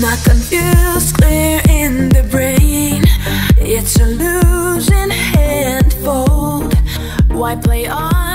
Not confused, clear in the brain. It's a losing handfold. Why play on?